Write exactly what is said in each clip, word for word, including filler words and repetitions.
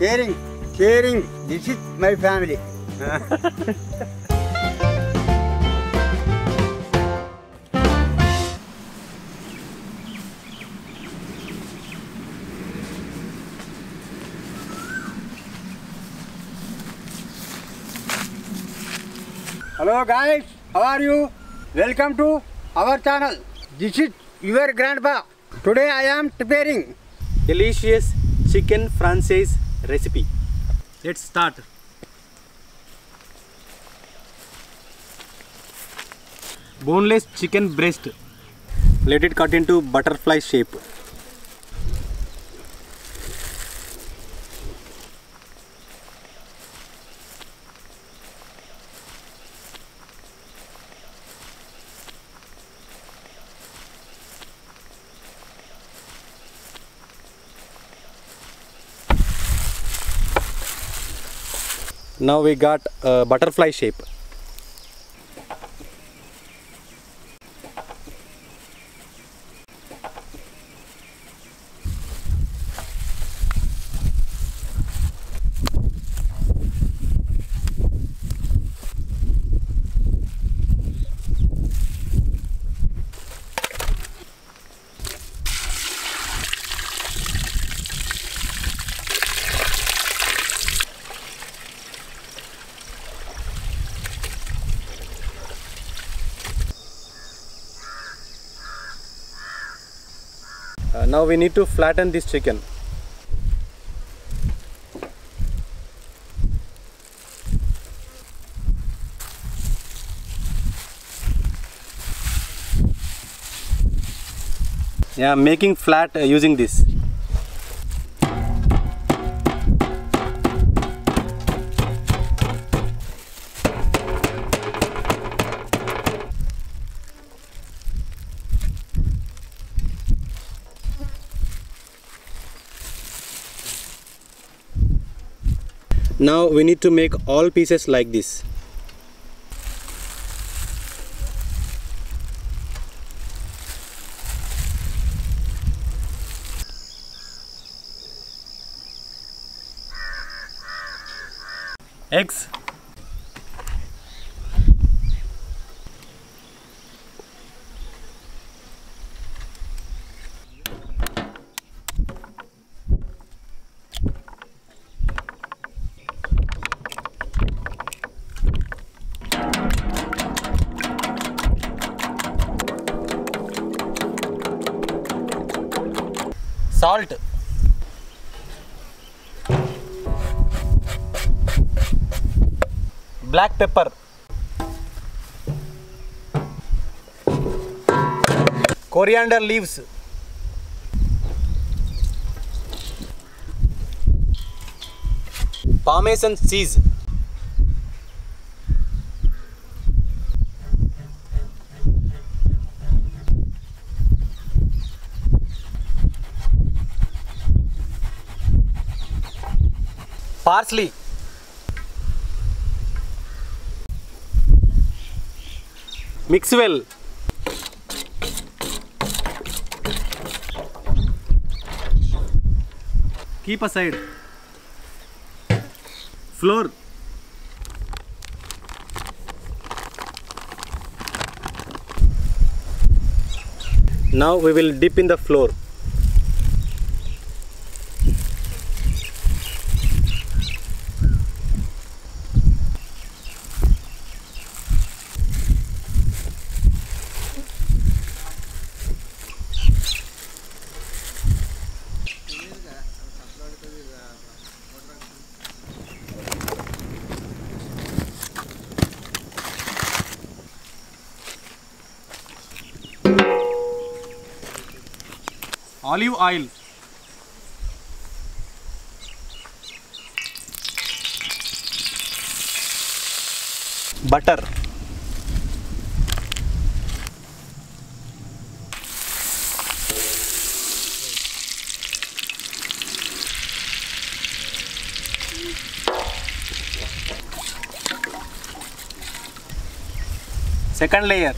Caring, caring. This is my family. Hello guys, how are you? Welcome to our channel. This is your grandpa. Today I am preparing delicious chicken francaise recipe. Let's start. Boneless chicken breast. Let it cut into butterfly shape. Now we got a butterfly shape. Uh, now we need to flatten this chicken. Yeah, I'm making flat uh, using this. Now we need to make all pieces like this. Eggs. Salt. Black pepper. Coriander leaves. Parmesan cheese. Parsley. Mix well. Keep aside. Flour. Now we will dip in the flour. Olive oil. Butter. Second layer.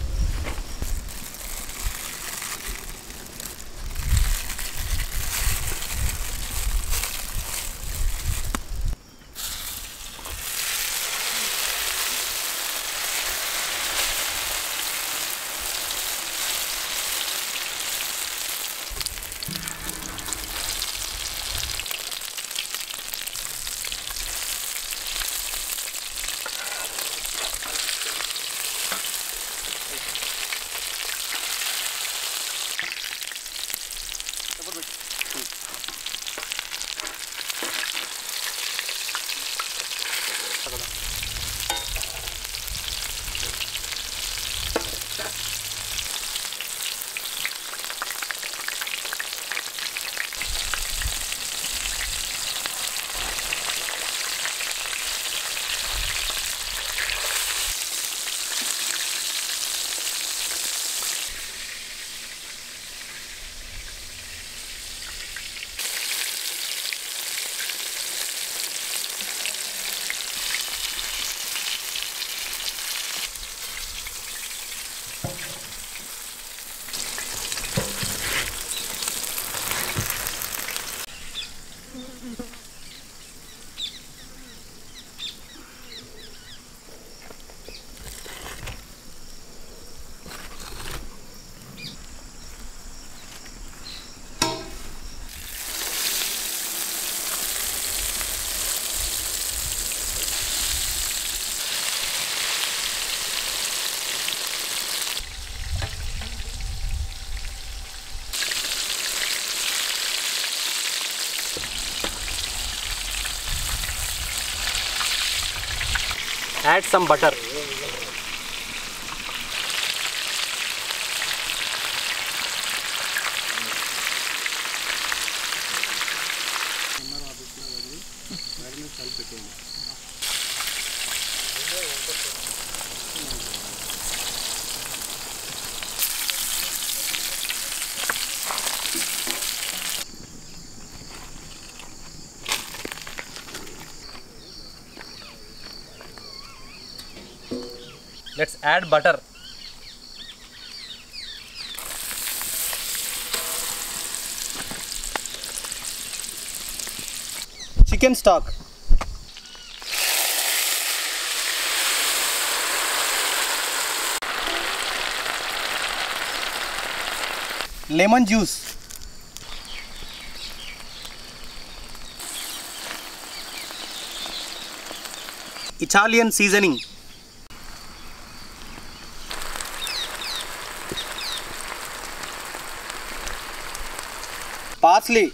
add some butter. Let's add butter. Chicken stock. Lemon juice. Italian seasoning. Parsley.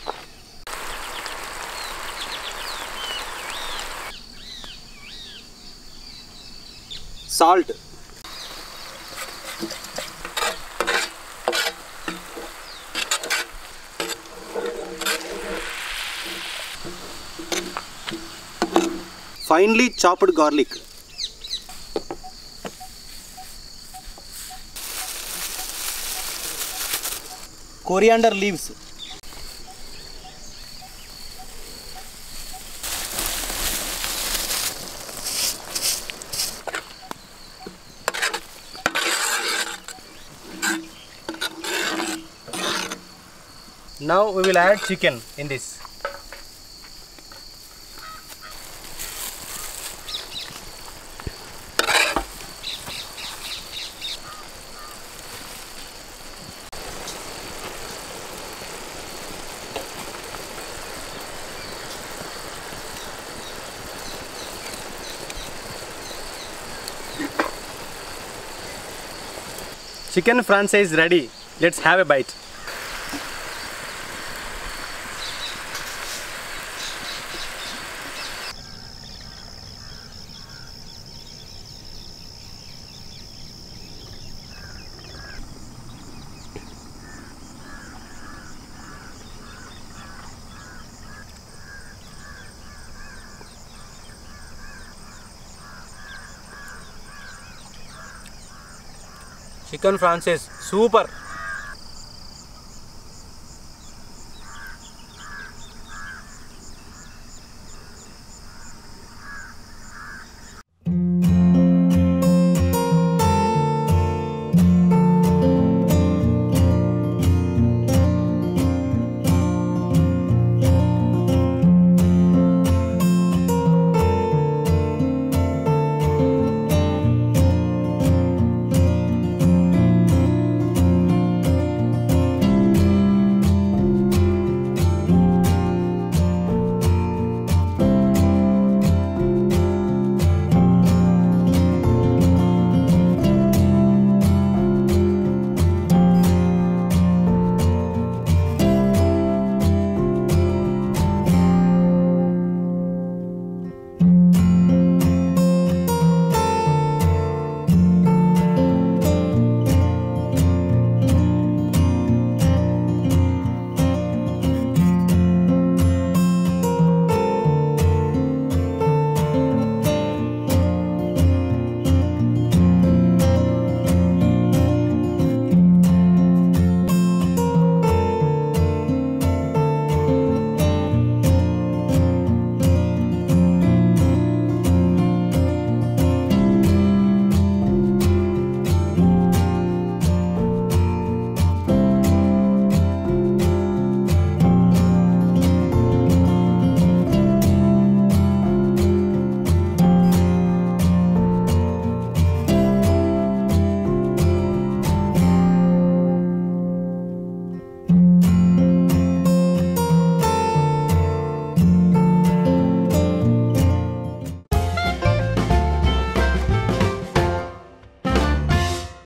Salt. Finely chopped garlic. Coriander leaves. Now we will add chicken in this. Chicken Francaise is ready. Let's have a bite. Chicken Francaise, super!